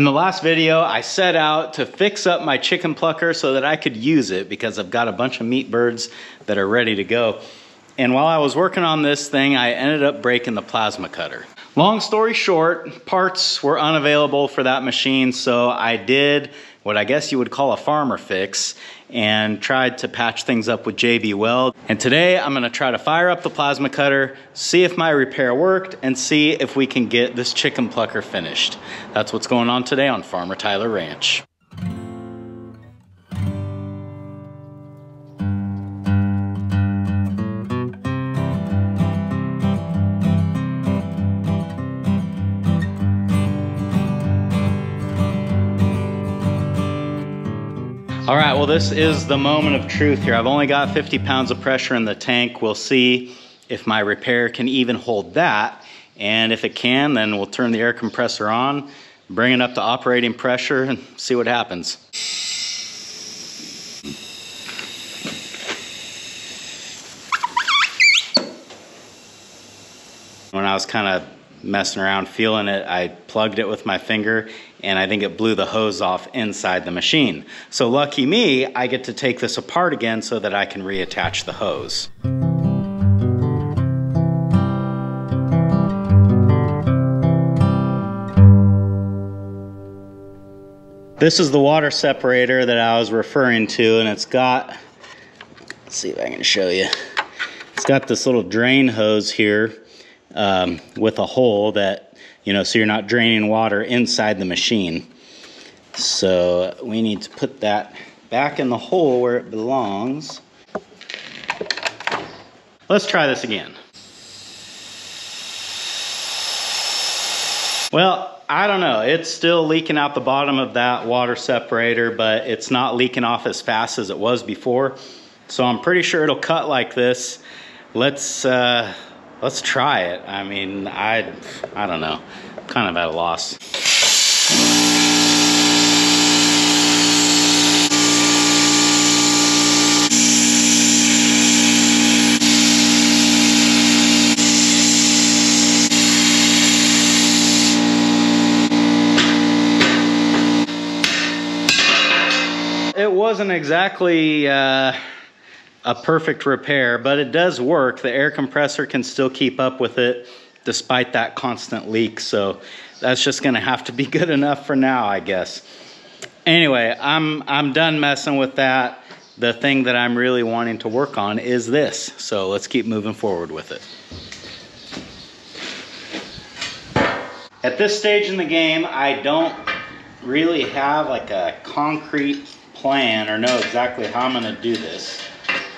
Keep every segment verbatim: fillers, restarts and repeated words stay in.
In the last video, I set out to fix up my chicken plucker so that I could use it because I've got a bunch of meat birds that are ready to go. And while I was working on this thing, I ended up breaking the plasma cutter. Long story short, parts were unavailable for that machine, so I did what I guess you would call a farmer fix and tried to patch things up with J B Weld. And today I'm gonna try to fire up the plasma cutter, see if my repair worked, and see if we can get this chicken plucker finished. That's what's going on today on Farmer Tyler Ranch. All right, well, this is the moment of truth here. I've only got fifty pounds of pressure in the tank. We'll see if my repair can even hold that. And if it can, then we'll turn the air compressor on, bring it up to operating pressure, and see what happens. When I was kind of messing around feeling it, I plugged it with my finger, and I think it blew the hose off inside the machine. So lucky me, I get to take this apart again so that I can reattach the hose. This is the water separator that I was referring to, and it's got, let's see if I can show you. It's got this little drain hose here um, with a hole that, you know, so you're not draining water inside the machine. So we need to put that back in the hole where it belongs. Let's try this again. Well, I don't know. It's still leaking out the bottom of that water separator, but it's not leaking off as fast as it was before. So I'm pretty sure it'll cut like this. Let's, uh, Let's try it. I mean, I, I don't know. I'm kind of at a loss. It wasn't exactly uh, a perfect repair, but it does work. The air compressor can still keep up with it despite that constant leak, so that's just gonna have to be good enough for now, I guess. Anyway, I'm I'm done messing with that. The thing that I'm really wanting to work on is this, so let's keep moving forward with it. At this stage in the game, I don't really have like a concrete plan or know exactly how I'm gonna do this.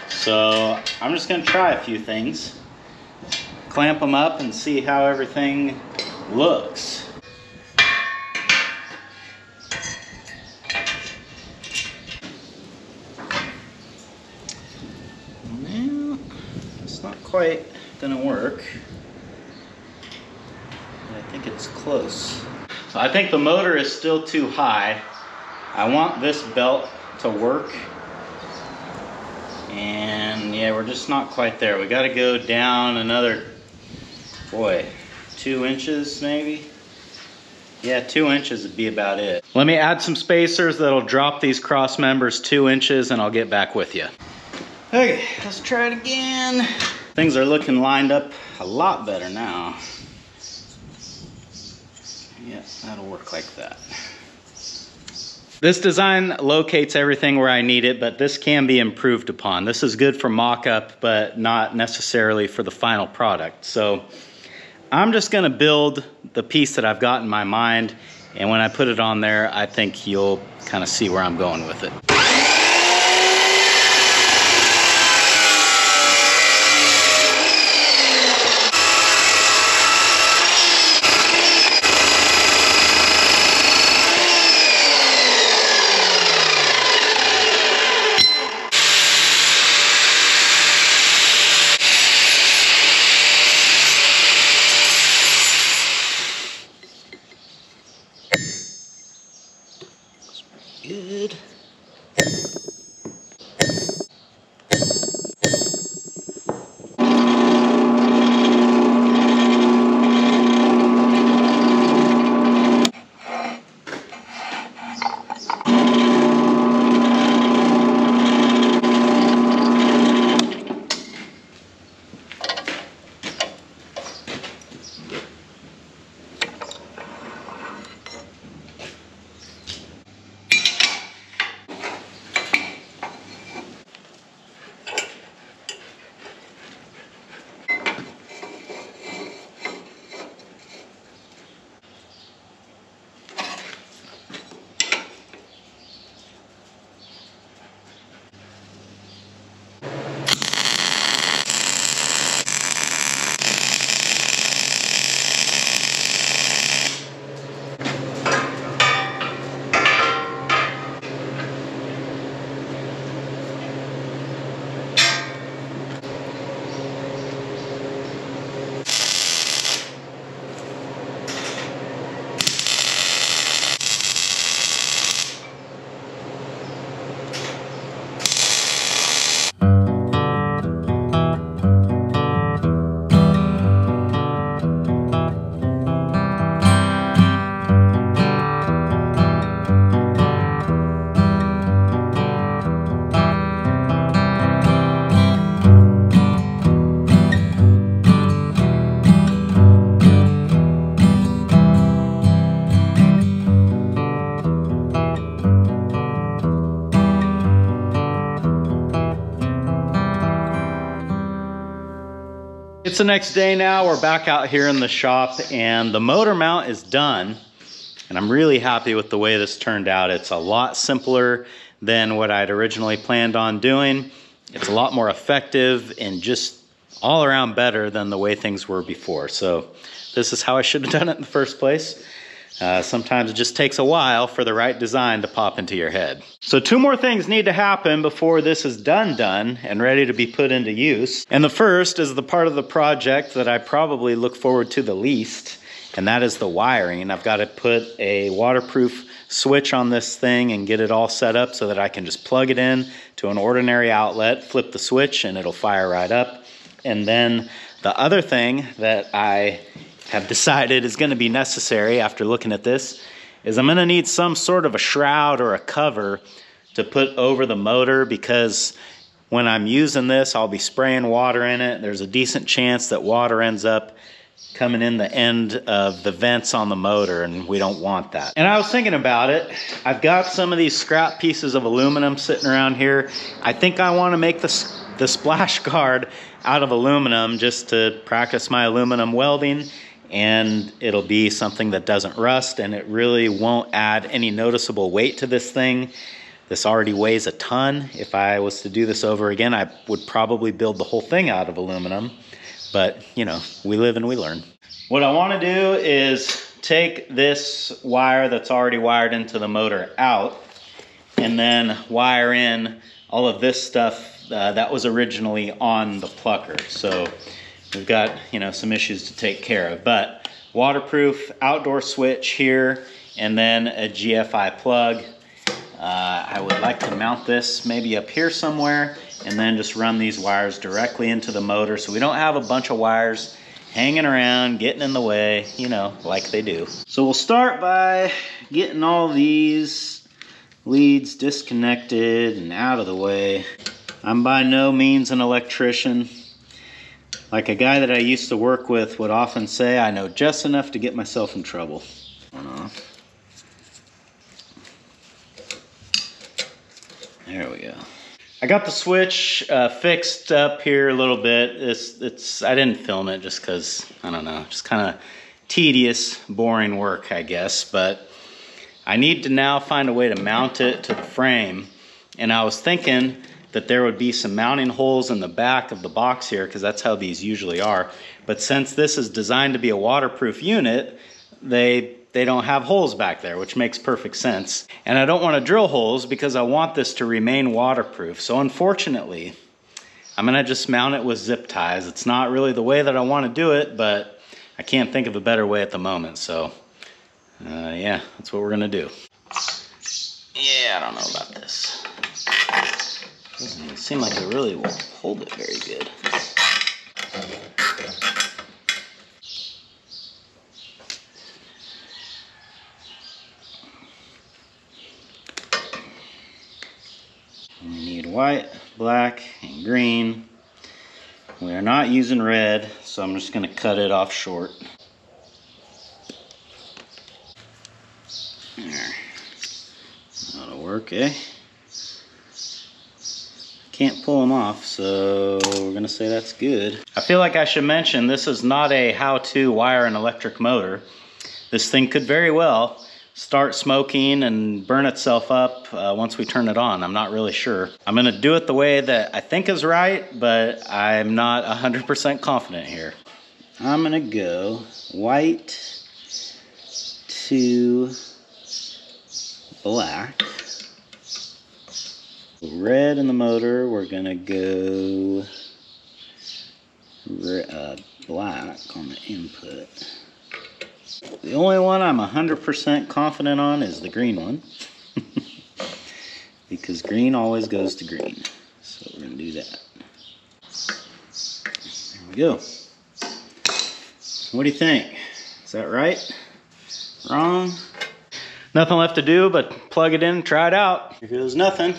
So I'm just gonna try a few things, clamp them up and see how everything looks. Well, it's not quite gonna work, but I think it's close. So I think the motor is still too high. I want this belt to work. And yeah, we're just not quite there. We gotta go down another, boy, two inches maybe? Yeah, two inches would be about it. Let me add some spacers that'll drop these cross members two inches and I'll get back with you. Okay, let's try it again. Things are looking lined up a lot better now. Yeah, that'll work like that. This design locates everything where I need it, but this can be improved upon. This is good for mock-up, but not necessarily for the final product. So I'm just gonna build the piece that I've got in my mind, and when I put it on there, I think you'll kind of see where I'm going with it. Good. It's the next day now. We're back out here in the shop and the motor mount is done. And I'm really happy with the way this turned out. It's a lot simpler than what I'd originally planned on doing. It's a lot more effective and just all around better than the way things were before. So this is how I should have done it in the first place. Uh, sometimes it just takes a while for the right design to pop into your head. So two more things need to happen before this is done done and ready to be put into use. And the first is the part of the project that I probably look forward to the least, and that is the wiring. I've got to put a waterproof switch on this thing and get it all set up so that I can just plug it in to an ordinary outlet, flip the switch, and it'll fire right up. And then the other thing that I have decided is going to be necessary after looking at this is I'm going to need some sort of a shroud or a cover to put over the motor, because when I'm using this, I'll be spraying water in it. There's a decent chance that water ends up coming in the end of the vents on the motor, and we don't want that. And I was thinking about it. I've got some of these scrap pieces of aluminum sitting around here. I think I want to make the, the splash guard out of aluminum just to practice my aluminum welding. And it'll be something that doesn't rust, and it really won't add any noticeable weight to this thing. This already weighs a ton. If I was to do this over again, I would probably build the whole thing out of aluminum, but you know, we live and we learn. What I wanna do is take this wire that's already wired into the motor out, and then wire in all of this stuff uh, that was originally on the plucker. So we've got, you know, some issues to take care of, but waterproof outdoor switch here, and then a G F I plug. Uh, I would like to mount this maybe up here somewhere, and then just run these wires directly into the motor so we don't have a bunch of wires hanging around, getting in the way, you know, like they do. So we'll start by getting all these leads disconnected and out of the way. I'm by no means an electrician. Like a guy that I used to work with would often say, I know just enough to get myself in trouble. One off. There we go. I got the switch uh, fixed up here a little bit. It's, it's, I didn't film it just because, I don't know, just kind of tedious, boring work, I guess. But I need to now find a way to mount it to the frame. And I was thinking that there would be some mounting holes in the back of the box here, because that's how these usually are. But since this is designed to be a waterproof unit, they they don't have holes back there, which makes perfect sense. And I don't want to drill holes because I want this to remain waterproof. So unfortunately, I'm gonna just mount it with zip ties. It's not really the way that I want to do it, but I can't think of a better way at the moment. So uh, yeah, that's what we're gonna do. Yeah, I don't know about this. Doesn't seem like it really will hold it very good. We need white, black, and green. We are not using red, so I'm just going to cut it off short. There. That'll work, eh? Can't pull them off, so we're gonna say that's good. I feel like I should mention this is not a how to wire an electric motor. This thing could very well start smoking and burn itself up uh, once we turn it on. I'm not really sure. I'm gonna do it the way that I think is right, but I'm not one hundred percent confident here. I'm gonna go white to black. Red in the motor, we're gonna go uh, black on the input. The only one I'm one hundred percent confident on is the green one, because green always goes to green. So we're gonna do that. There we go. What do you think? Is that right? Wrong? Nothing left to do but plug it in and try it out. Here goes nothing.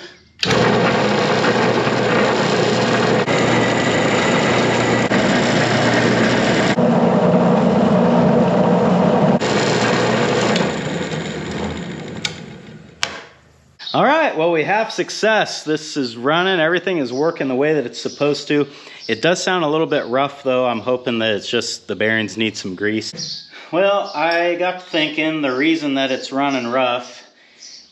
All right, well, we have success. This is running, everything is working the way that it's supposed to. It does sound a little bit rough though. I'm hoping that it's just the bearings need some grease. Well, I got to thinking the reason that it's running rough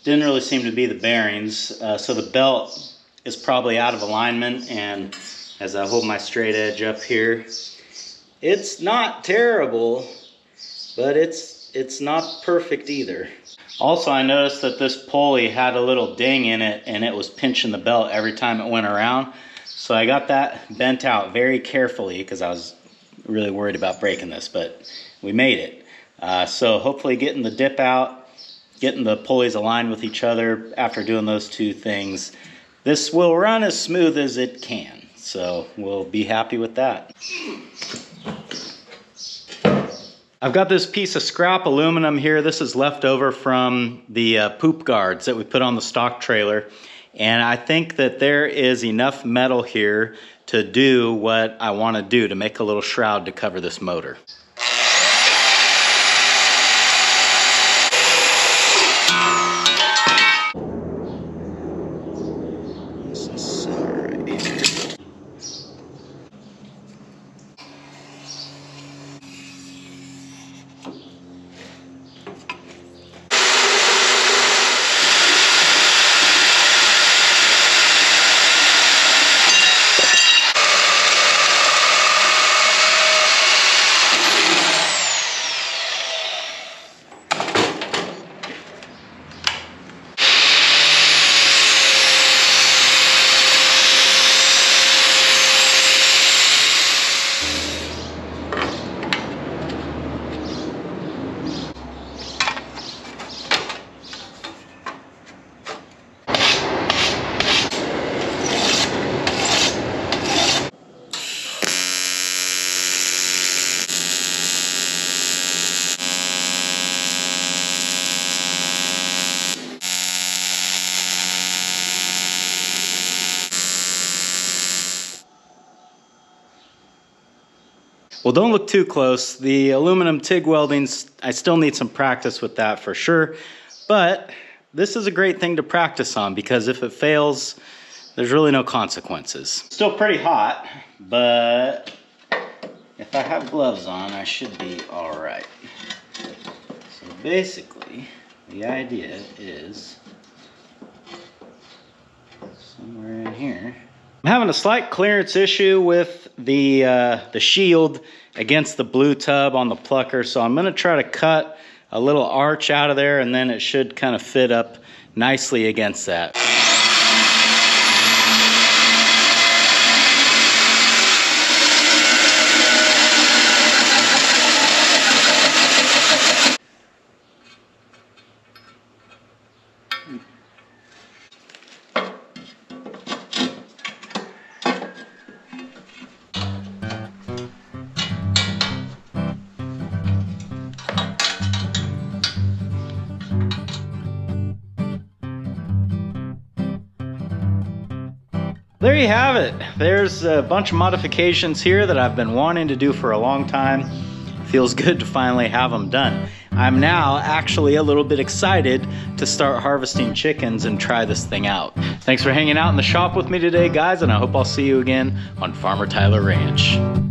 didn't really seem to be the bearings. Uh, so the belt is probably out of alignment, and as I hold my straight edge up here, it's not terrible, but it's, it's not perfect either. Also, I noticed that this pulley had a little ding in it, and it was pinching the belt every time it went around. So I got that bent out very carefully because I was really worried about breaking this, but we made it. Uh, so hopefully getting the dip out, getting the pulleys aligned with each other, after doing those two things, this will run as smooth as it can. So we'll be happy with that. I've got this piece of scrap aluminum here. This is left over from the uh, poop guards that we put on the stock trailer. And I think that there is enough metal here to do what I want to do, to make a little shroud to cover this motor. Well, don't look too close. The aluminum TIG weldings, I still need some practice with that for sure. But this is a great thing to practice on, because if it fails, there's really no consequences. Still pretty hot, but if I have gloves on, I should be all right. So basically, the idea is somewhere in here. I'm having a slight clearance issue with the uh, the shield against the blue tub on the plucker, so I'm gonna try to cut a little arch out of there, and then it should kind of fit up nicely against that. There you have it. There's a bunch of modifications here that I've been wanting to do for a long time. Feels good to finally have them done. I'm now actually a little bit excited to start harvesting chickens and try this thing out. Thanks for hanging out in the shop with me today, guys, and I hope I'll see you again on Farmer Tyler Ranch.